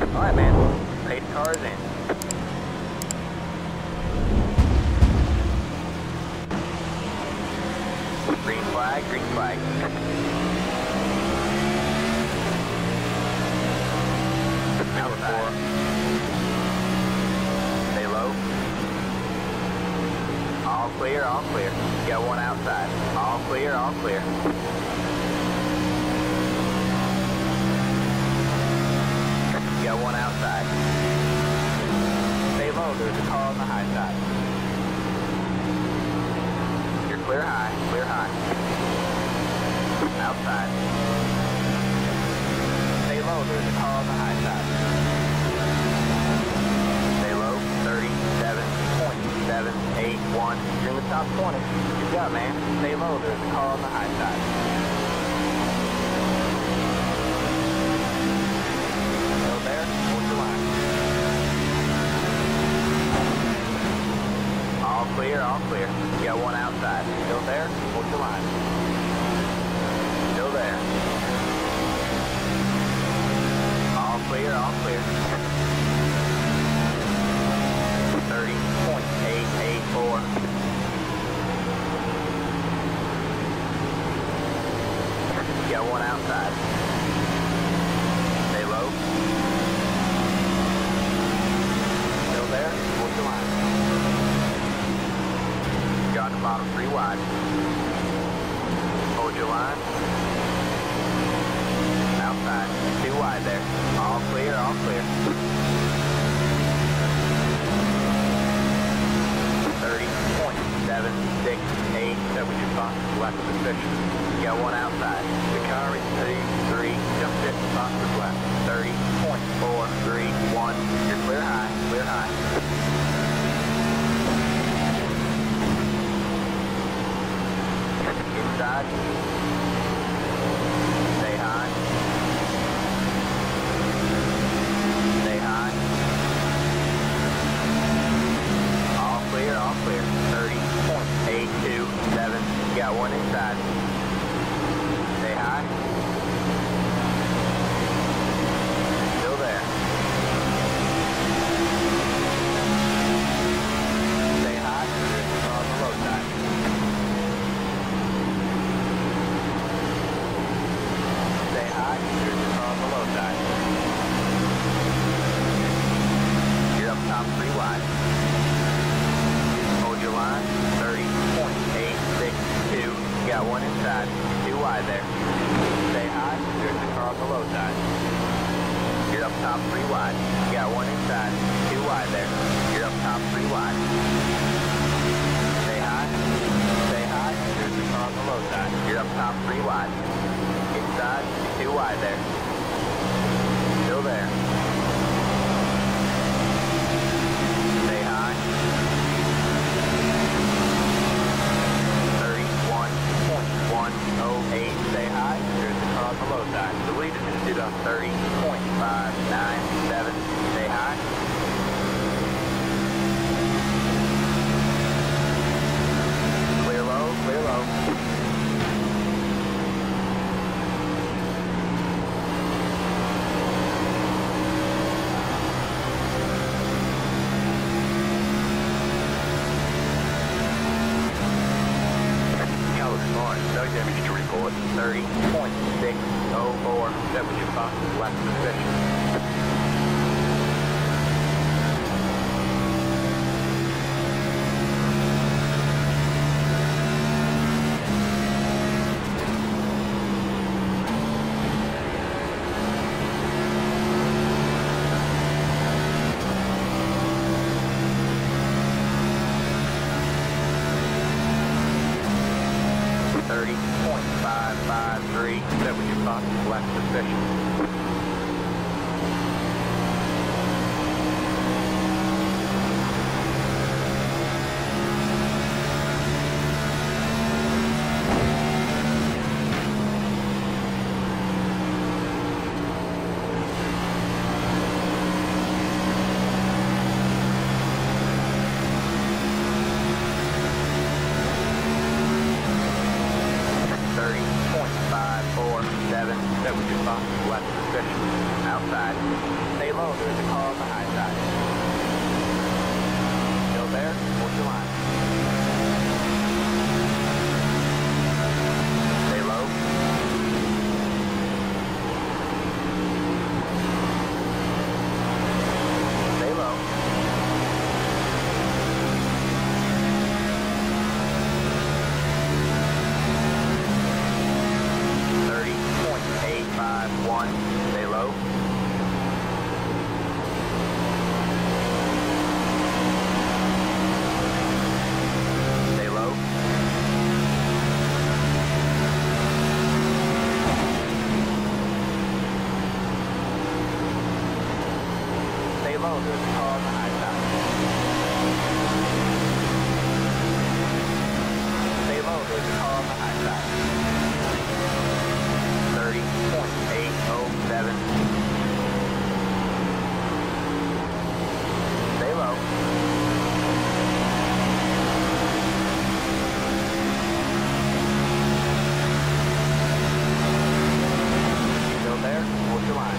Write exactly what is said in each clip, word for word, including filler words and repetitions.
All right, man. Paid cars in. Green flag, green flag. Stay low. All clear, all clear. Got one outside. All clear, all clear. Got one outside. Stay low, there's a car on the high side. You're clear high, clear high. Outside. Stay low, there's a car on the high side. Eight one, you're in the top twenty. Good job, man. Stay low, there's a car on the high side. Go there, hold your line. All clear, all clear. You got one outside. Still there, hold your line. Still there. All clear, all clear. Got one outside. Stay low. Still there. Hold your line. Got the bottom three wide. Hold your line. Outside. Two wide there. All clear, all clear. thirty point seven six eight. That was your spot. Left of the fish. Got one outside. The car is two, three, jump fifty, boxes left. thirty point four three one. You're clear high, clear high. Inside. Stay high. Stay high. All clear, all clear. thirty point eight two seven. Got one inside. High. Still there. Stay high. On the low side. Stay high. On the low side. You're up top three wide. Hold your line. thirty point eight six two. Got one inside. Two wide there. Low side. You're up top three wide. You got one inside. Two wide there. You're up top three wide. Stay high. Stay high. There's a car on the low side. You're up top three wide. Inside. Two wide there. Still there. Stay high. thirty-one point one oh eight. Stay high. There's a car on the low side. The lead is on thirty point five nine seven. Stay high. Clear low, clear low. California Martin, no damage to report. thirty point six. That was your box left of the fish. thirty point five five three. That was your box left of the fish. Motors on Einsatz. Stay loaded on Einsatz. thirty point eight oh seven. Stay low. Still there? Hold your line.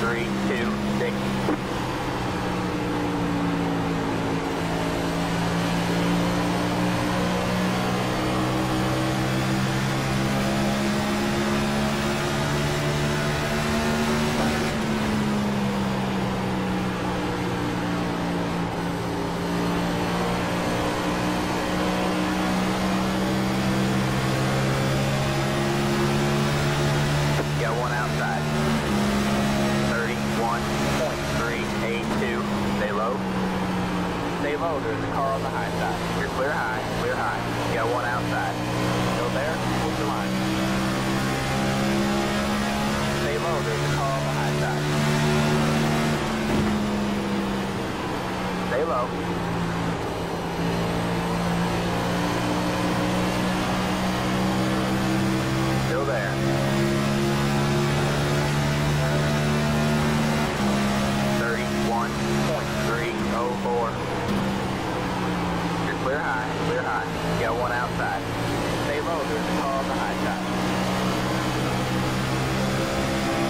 Three. low, there's a car on the high side. You're clear high, clear high. You got one outside. Go there, hold your line. Stay low, there's a car on the high side. Stay low. Still there. thirty-one point three oh four. You're clear high, clear high. You got one outside. Stay low, there's a car on the high side.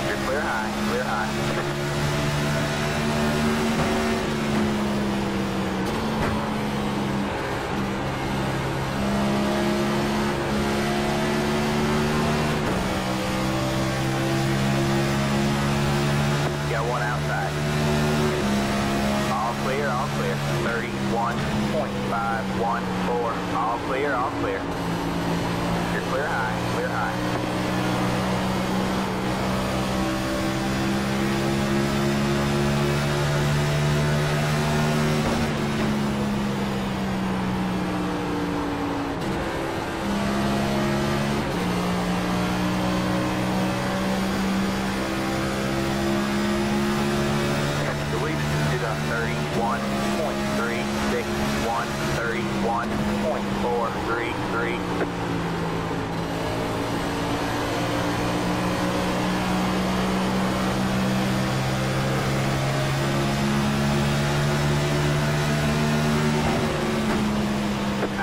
You're clear high, clear high. You got one outside. All clear, thirty-one point five one four, all clear, all clear. You're clear high, clear high.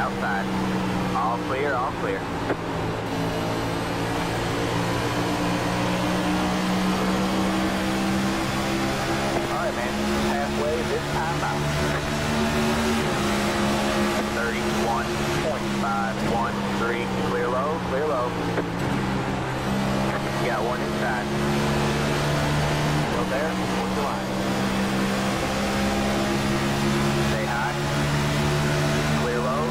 Outside. All clear, all clear. All right, man. Halfway this time out. thirty-one point five one three. Clear low, clear low. You got one inside. Go there. What's the line? Stay high. Clear low.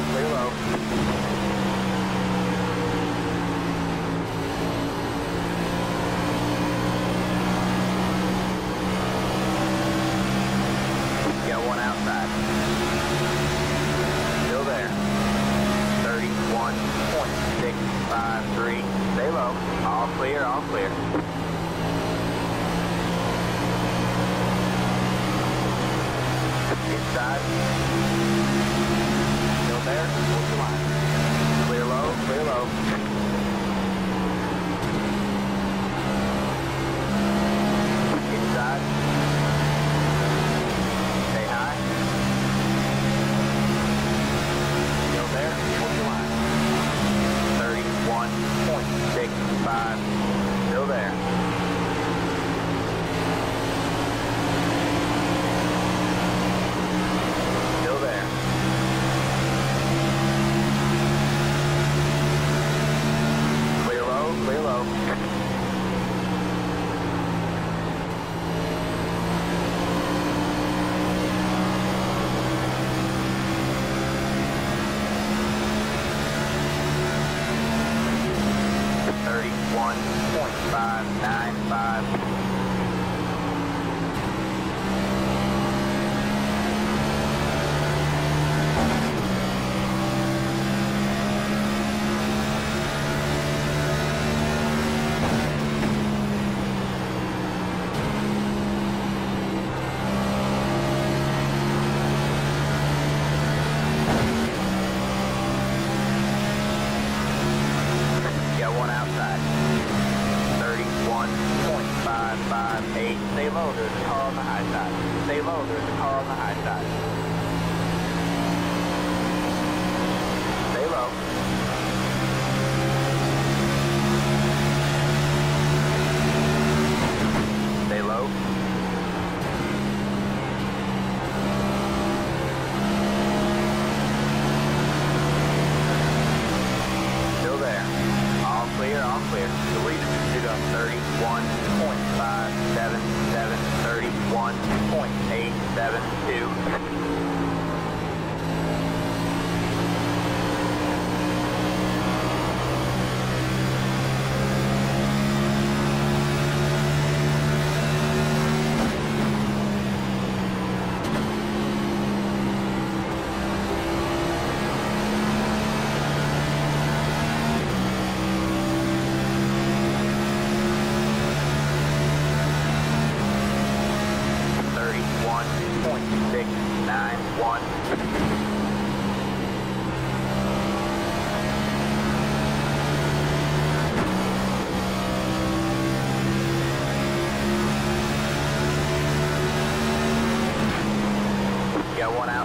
Got one outside. Still there. thirty-one point six five three. Stay low. All clear, all clear. Inside. There, hold your line. Clear low, clear low. Inside. Stay high. Still there, hold your line. thirty-one point six five. Still there. Still there. Clear low. thirty-one point five nine five. Stay low, there's a car on the high side. Stay low, there's a car on the high side. Stay low. Stay low. Still there. All clear, all clear. The lead is up thirty-one point five seven. thirty-one point eight seven two.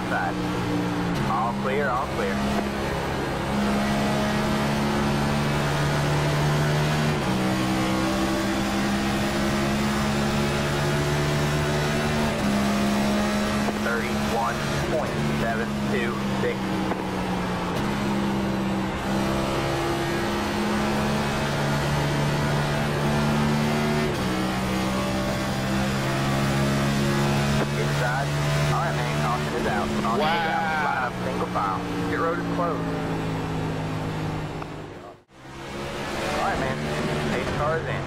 side. All clear, all clear. one point seven two six. Inside. All right, man. Caution is out. Caution wow. is out. Line up single file. Your road is closed. All right, man. Eight cars in. Caution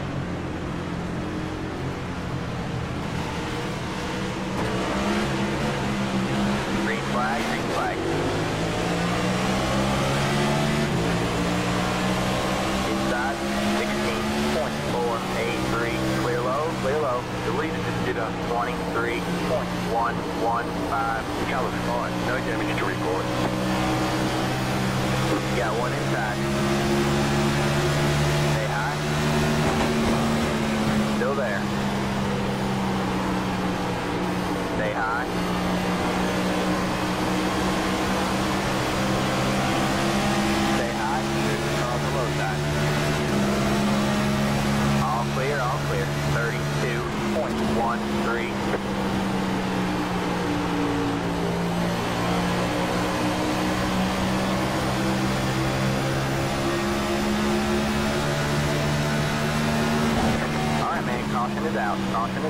is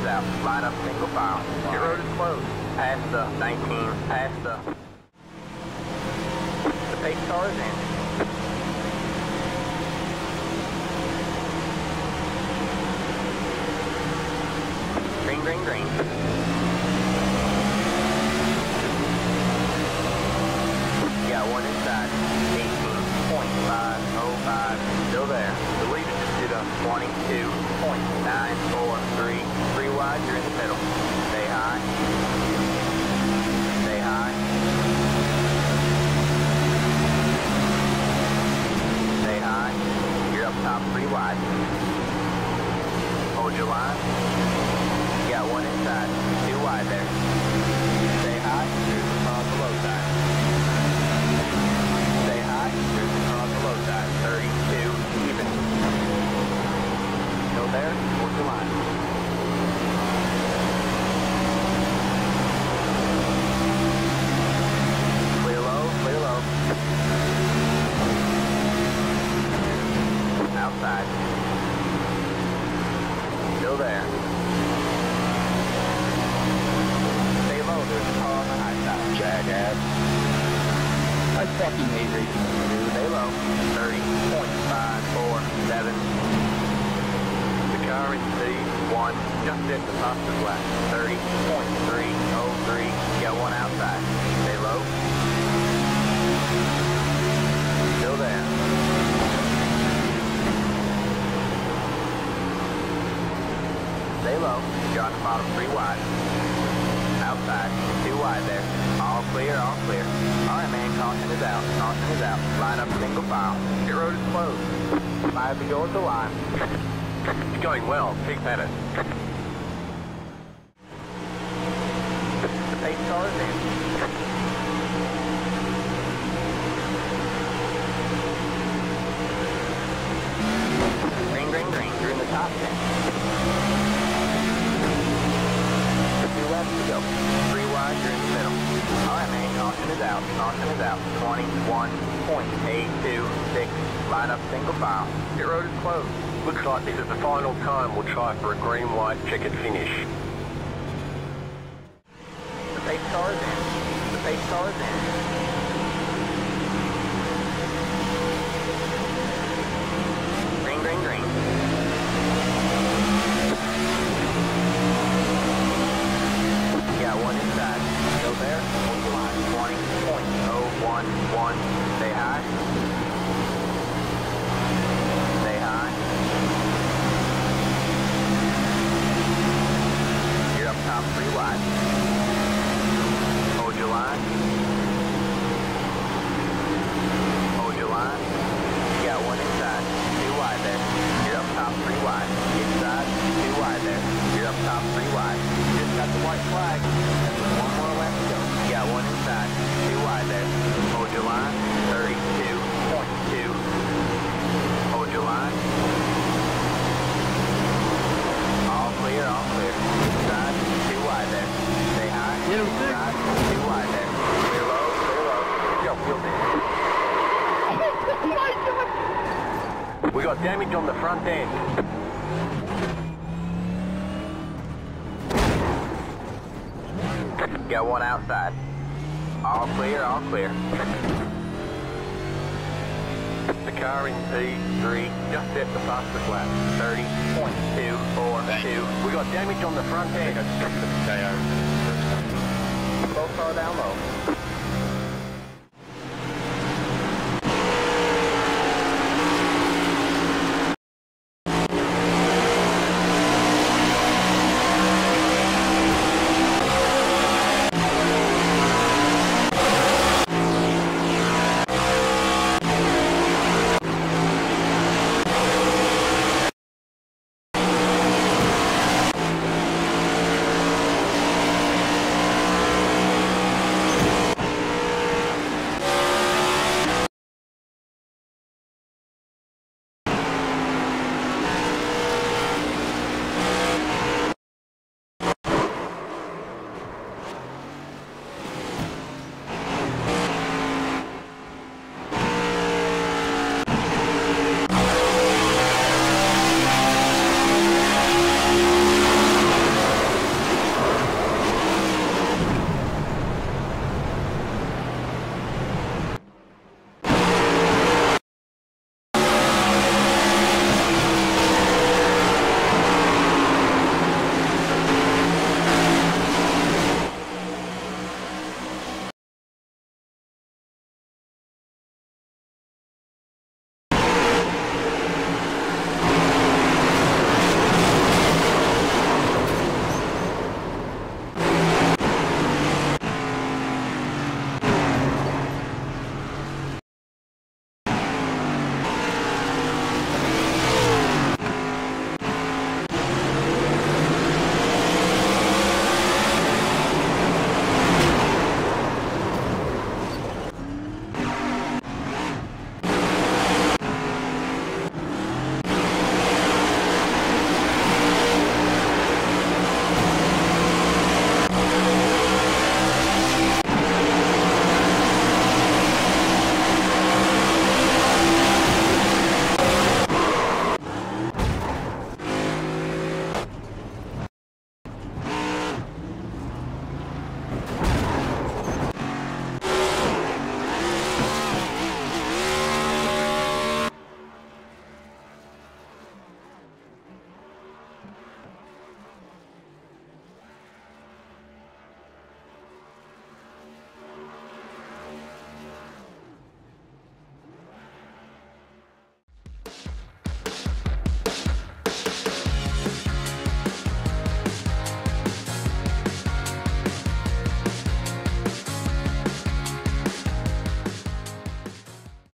out. Line up single file. Your road is closed. Pass the nineteen. Pass the. The pace car is in. Green, green, green. Got one inside. eighteen point five oh five. Still there. The lead is just did up. twenty-two. Point nine, four, three, three wide, you're in the middle. Stay high. Stay high. Stay high. You're up top, three wide. Hold your line. You got one inside. Two wide there. Stay high. Here's the cross the low side. Stay high. Here's the cross the low side. thirty-two, even. There, work the line. Clear low, clear low. Outside. Still there. Stay low, there's a car on the high side. Jackass. I fucking hate racing. Stay low. thirty point five four seven. Car in C one, just at the top of left, thirty point three oh three, got one outside, stay low, still there, stay low, you're on the bottom three wide, outside, two wide there, all clear, all clear, alright man, caution is out, caution is out, line up single file, your road is closed, five to go at the line. It's going well, take that in. The pace car is in. Green, green, green, you're in the top ten. Two left to go. Three wide, you're in the middle. Alright man, caution is out, caution is out. twenty-one point eight two six. Line up single file. Your road is closed. Looks like this is the final time we'll try for a green-white checkered finish. The pace car is in. The pace car is in. Green, green, green. Got one inside. Still there. twenty point oh one one. Stay high. Top three wide. Hold your line. got damage on the front end. Got one outside. All clear, all clear. The car in P three just set the fastest lap. thirty point two four two. We got damage on the front end. Both are down low.